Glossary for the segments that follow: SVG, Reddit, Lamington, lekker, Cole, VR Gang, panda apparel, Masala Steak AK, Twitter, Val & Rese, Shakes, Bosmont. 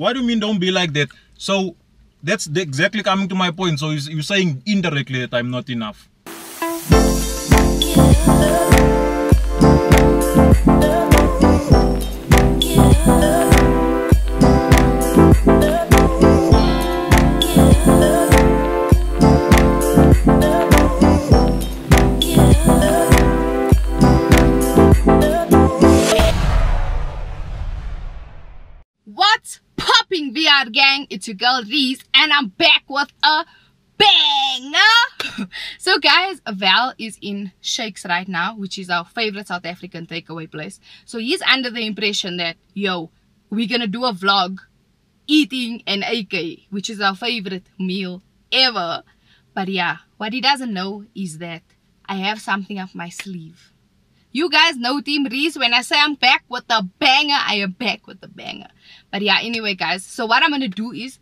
What do you mean don't be like that? So that's exactly coming to my point. So you're saying indirectly that I'm not enough. VR gang, it's your girl Reese, and I'm back with a banger. So guys, Val is in Shakes right now, which is our favorite South African takeaway place. So he's under the impression that, yo, we're gonna do a vlog eating an AK, which is our favorite meal ever. But yeah, what he doesn't know is that I have something up my sleeve. You guys know Team Reese, when I say I'm back with the banger, I am back with the banger. But yeah, anyway guys, so what I'm going to do is,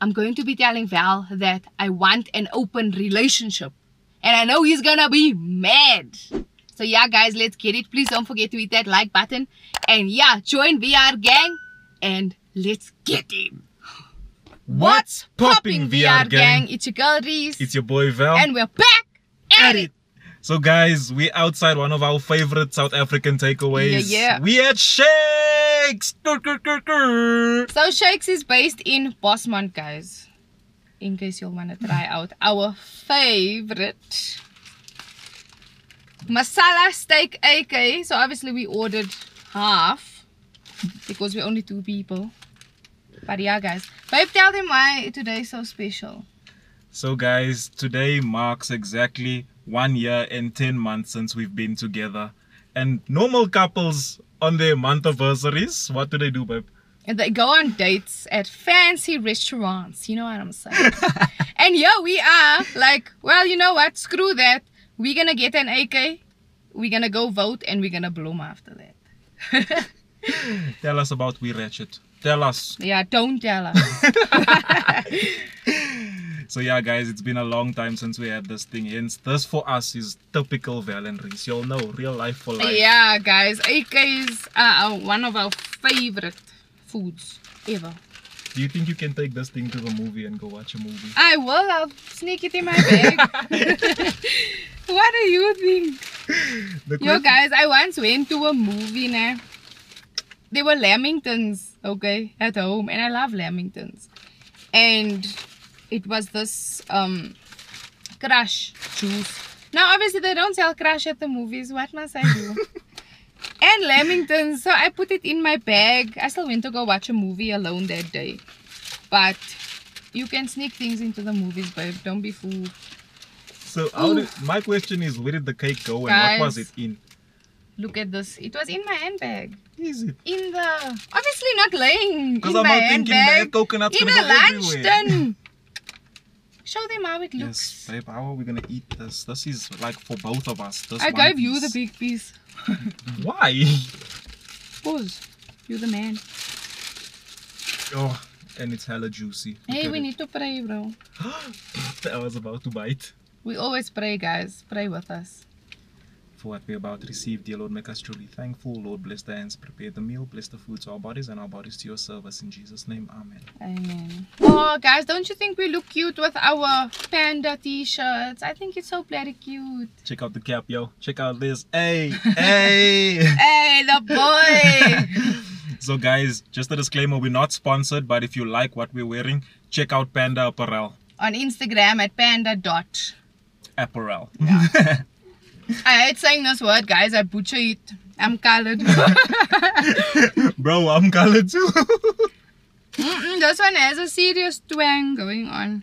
I'm going to be telling Val that I want an open relationship. And I know he's going to be mad. So yeah guys, let's get it. Please don't forget to hit that like button. And yeah, join VR Gang and let's get it. What's popping VR Gang? It's your girl Reese. It's your boy Val. And we're back at it. So guys, we're outside one of our favorite South African takeaways. Yeah, yeah. We at Shakes! So Shakes is based in Bosmont, guys. In case you'll want to try out our favorite Masala Steak AK. So obviously we ordered half because we're only two people. But yeah guys, babe, tell them why today is so special. So guys, today marks exactly 1 year and 10 months since we've been together, and normal couples on their month anniversaries, what do they do, babe? They go on dates at fancy restaurants, you know what I'm saying? And yeah, we are like, well, you know what, screw that, we're gonna get an AK, we're gonna go vote, and we're gonna bloom after that. Tell us about We Ratchet. Tell us. Yeah, don't tell us. So yeah guys, it's been a long time since we had this thing, hence this for us is typical Val and Reese. You'll know, real life for life. Yeah guys, AKs are one of our favorite foods ever. Do you think you can take this thing to the movie and go watch a movie? I will, I'll sneak it in my bag. What do you think? Yo guys, I once went to a movie now. They were Lamingtons, okay, at home, and I love Lamingtons. And it was this crush juice. Now obviously they don't sell crush at the movies, what must I do? And Lamingtons, so I put it in my bag. I still went to go watch a movie alone that day. But you can sneak things into the movies, babe, don't be fooled. So my question is, where did the cake go and guys, what was it in? Look at this, it was in my handbag. Is it? In the, obviously not laying in my handbag, coconut in a lunch tin. Show them how it looks. Yes, babe, how are we going to eat this? This is like for both of us. This I gave you the big piece. Why? Because you're the man. Oh, and it's hella juicy. Hey, we need to pray, bro. I was about to bite. We always pray, guys. Pray with us. For what we about received, dear Lord, make us truly thankful. Lord, bless the hands, prepare the meal, bless the food to our bodies, and our bodies to your service. In Jesus' name, amen. Amen. Oh, guys, don't you think we look cute with our panda t-shirts? I think it's so bloody cute. Check out the cap, yo. Check out this. Hey, hey. Hey, the boy. So, guys, just a disclaimer, we're not sponsored, but if you like what we're wearing, check out Panda Apparel. On Instagram at panda.apparel. Yeah. I hate saying this word, guys. I butcher it. I'm colored. Bro, I'm colored too. This one has a serious twang going on.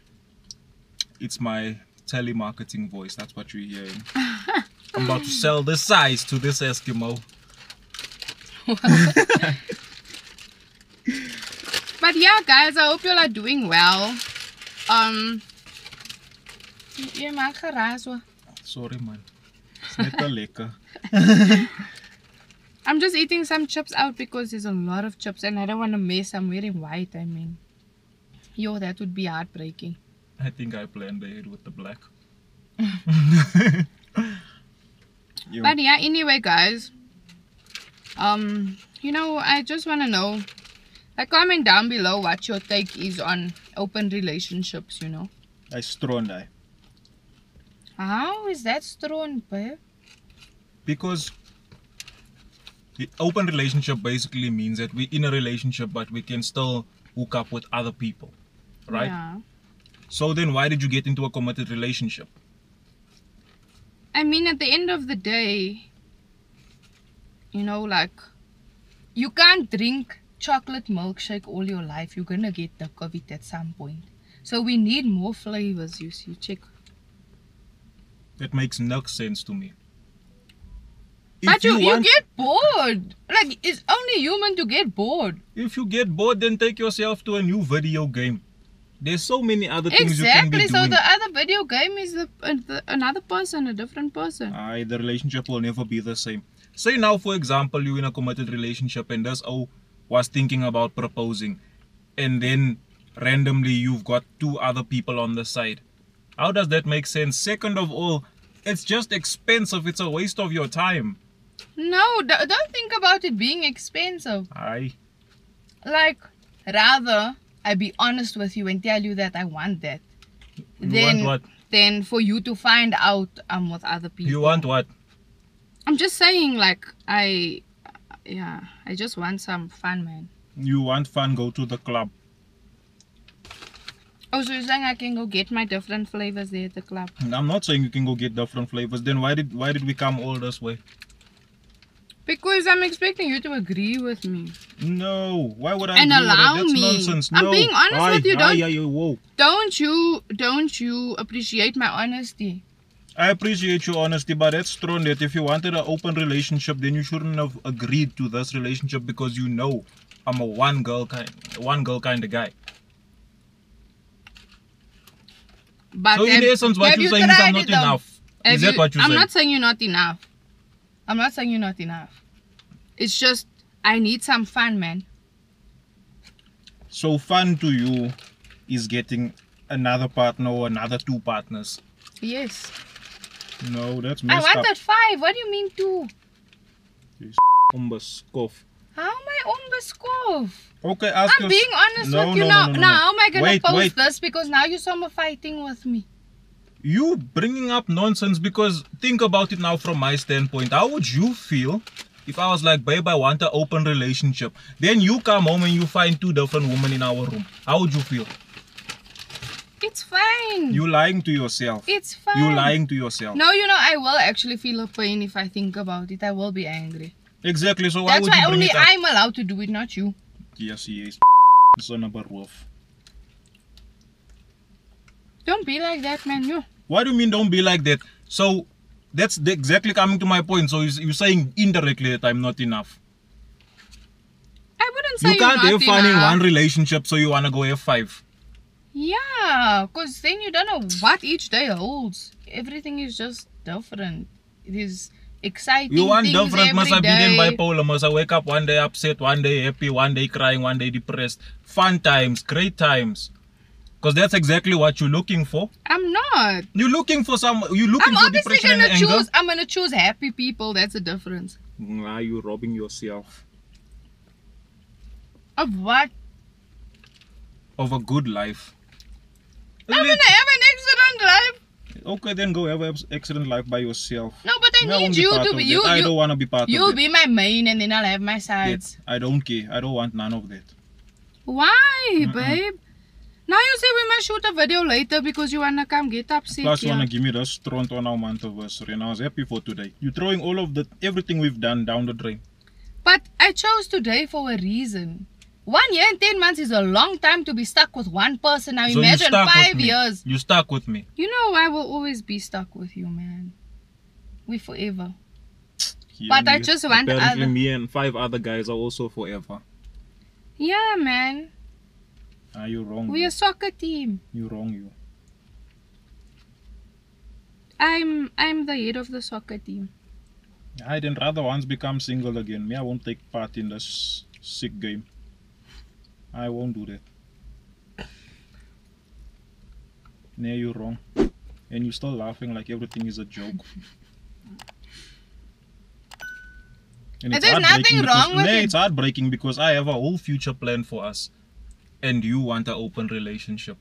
It's my telemarketing voice. That's what you're hearing. I'm about to sell this size to this Eskimo. But yeah, guys, I hope you all are doing well. Sorry, man. I'm just eating some chips out because there's a lot of chips and I don't want to mess. I'm wearing white, I mean. Yo, that would be heartbreaking. I think I planned ahead with the black. But yeah, anyway guys, you know, I just want to know, Comment down below what your take is on open relationships, you know. I strong, I. How is that strong, babe? Because the open relationship basically means that we're in a relationship, but we can still hook up with other people, right? Yeah. So then why did you get into a committed relationship? I mean, at the end of the day, you know, like, you can't drink chocolate milkshake all your life. You're gonna get the COVID at some point. So we need more flavors, you see. Check. That makes no sense to me. But you get bored. Like, it's only human to get bored. If you get bored, then take yourself to a new video game. There's so many other things you can be doing. Exactly, so the other video game is another person, a different person. The relationship will never be the same. Say now, for example, you're in a committed relationship and this O was thinking about proposing. And then, randomly, you've got two other people on the side. How does that make sense? Second of all, it's just expensive. It's a waste of your time. No, don't think about it being expensive. Aye. Like, rather, I be honest with you and tell you that I want that. You want what? Then for you to find out I'm with other people. You want what? I'm just saying, like, I just want some fun, man. You want fun, go to the club. Oh, so you're saying I can go get my different flavors there at the club? I'm not saying you can go get different flavors. Then why did we come all this way? Because I'm expecting you to agree with me. No, why would I? And allow me. That's nonsense. I'm being honest with you. Don't you appreciate my honesty? I appreciate your honesty, but that's strong. That if you wanted an open relationship, then you shouldn't have agreed to this relationship, because you know I'm a one girl kind of guy. But so in essence, what you're saying is I'm not enough. Is that what you're saying? I'm not saying you're not enough. I'm not saying you're not enough. It's just I need some fun, man. So fun to you is getting another partner or another two partners. Yes. No, that's messed up. I wanted 5. What do you mean 2? You ombeskov. How am I ombeskov? Okay, ask I'm being honest with you now. Now how am I gonna post this? Because now you're somewhere fighting with me. You bringing up nonsense, because think about it now from my standpoint. How would you feel if I was like, babe, I want an open relationship? Then you come home and you find 2 different women in our room. How would you feel? It's fine. You're lying to yourself. It's fine. You're lying to yourself. No, you know, I will actually feel a pain if I think about it. I will be angry. Exactly, so why would you bring it up? That's why only I'm allowed to do it, not you. Yes, he is. Son of a wolf. Don't be like that, man. You. What do you mean don't be like that? So that's exactly coming to my point. So you're saying indirectly that I'm not enough. I wouldn't say you can't have fun in one relationship, so you want to go have 5. Yeah, because then you don't know what each day holds. Everything is just different. It is exciting. You want different, must have been bipolar, must I wake up one day upset, one day happy, one day crying, one day depressed. Fun times, great times. Because that's exactly what you're looking for. I'm not. You're looking for some. You're looking for depression and anger. I'm gonna choose happy people. That's the difference. Nah, you're robbing yourself. Of what? Of a good life. I'm gonna have an excellent life. Okay, then go have an excellent life by yourself. No, but I need you to be. I don't want to be part of it. You'll be my main, and then I'll have my sides. I don't care. I don't want none of that. Why, babe? Now you say we must shoot a video later because you wanna come get upset. Plus, you wanna give me this stront on our month anniversary, and I was happy for today. You're throwing all of everything we've done down the drain. But I chose today for a reason. 1 year and 10 months is a long time to be stuck with one person. Now so imagine 5 years. You stuck with me. You know I will always be stuck with you, man. We forever. Yeah, but I just want apparently me and 5 other guys are also forever. Yeah, man. Ah, you're wrong. We're a soccer team. You're wrong, you. I'm the head of the soccer team. I then rather once become single again. Me, I won't take part in this sick game. I won't do that. Nah, you're wrong. And you're still laughing like everything is a joke. And there's nothing wrong with it. It's heartbreaking because I have a whole future plan for us, and you want an open relationship.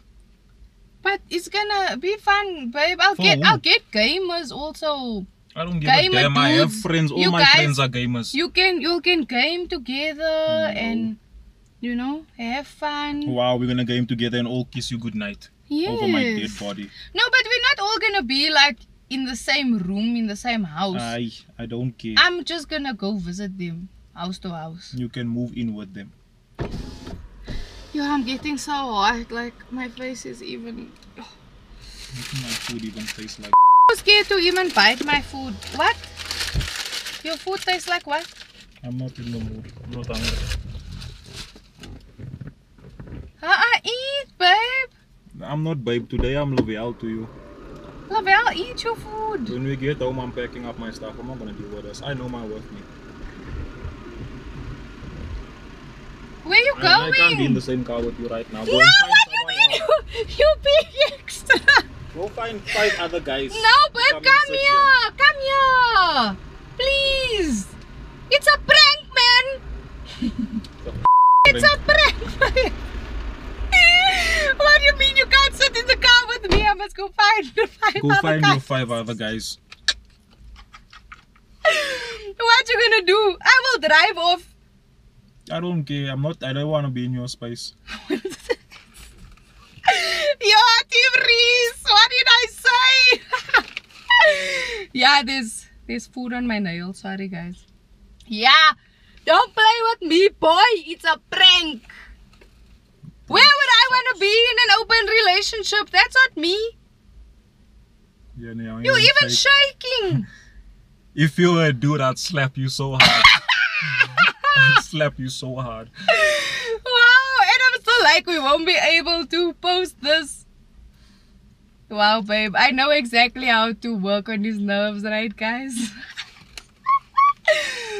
But it's gonna be fun, babe. I'll get gamers also. I don't give a damn. I have friends. All my friends are gamers. You can game together and, you know, have fun. Wow, we're gonna game together and all kiss you goodnight over my dead body. No, but we're not all gonna be like in the same room, in the same house. I don't care. I'm just gonna go visit them, house to house. You can move in with them. Yo, I'm getting so hot. Like, my face is even... Oh. My food even tastes like... I'm scared to even bite my food. What? Your food tastes like what? I'm not in the mood. I'm not hungry. I eat, babe. I'm not babe. Today I'm Lavelle to you. Lavelle, eat your food. When we get home, I'm packing up my stuff. I'm not going to deal with this. I know my worth, me. Where are you going? I can't be in the same car with you right now. Go no, what do you mean? You being extra. Go find 5 other guys. No, babe, come here. Please. It's a prank, man. It's a prank. What do you mean you can't sit in the car with me? I must go find 5 other guys. What you gonna do? I will drive off. I don't care. I don't want to be in your space. Yo, Team Reese, what did I say? Yeah, there's food on my nail. Sorry, guys. Yeah, don't play with me, boy. It's a prank. Where would I want to be in an open relationship? That's not me. Yeah, no, you're even shaking. If you were a dude, I'd slap you so hard. Slap you so hard. Wow, and I'm still like, we won't be able to post this. Wow, babe, I know exactly how to work on his nerves, right, guys?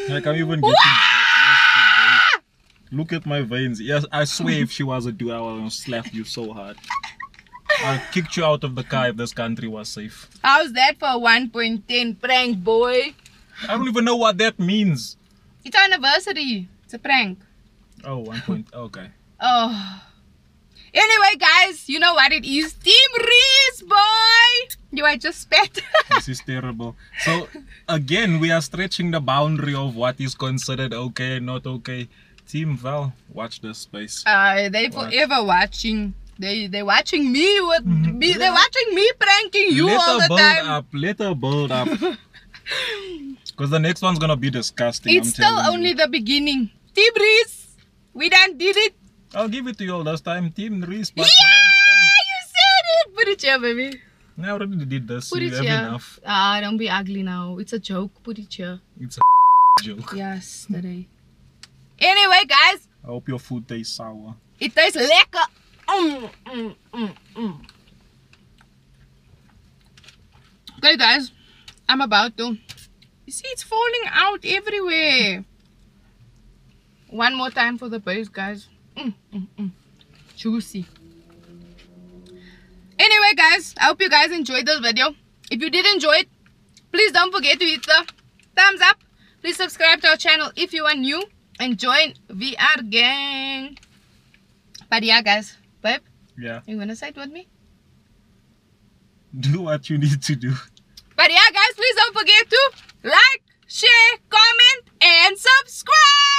I can't even get him. Look at my veins. Yes, I swear if she was a dude, I was gonna slap you so hard. I kicked you out of the car if this country was safe. How's that for 1.10 prank, boy? I don't even know what that means. It's our anniversary. It's a prank. Oh, 1 point. Okay. Oh. Anyway, guys, you know what it is. Team Reese, boy. You are just spat. This is terrible. So, again, we are stretching the boundary of what is considered okay and not okay. Team Val, watch this space. They're forever watching. They're watching me. They're watching me pranking you all the time. Let her build up. Because the next one's gonna be disgusting. It's still only the beginning. Team Reese, we done did it. I'll give it to you all this time, Team Reese. Yeah, you said it. Put it here, baby. I already did this. Put it here. Ah, don't be ugly now. It's a joke. Put it here. It's a joke. Yes, today. Anyway, guys. I hope your food tastes sour. It tastes lekker. Okay, guys. I'm about to. You see, it's falling out everywhere. One more time for the base, guys. Juicy. Anyway, guys, I hope you guys enjoyed this video. If you did enjoy it, please don't forget to hit the thumbs up. Please subscribe to our channel if you are new and join VR Gang. But yeah, guys, babe. Yeah. You gonna say it with me? Do what you need to do. But yeah, guys, please don't forget to like, share, comment, and subscribe!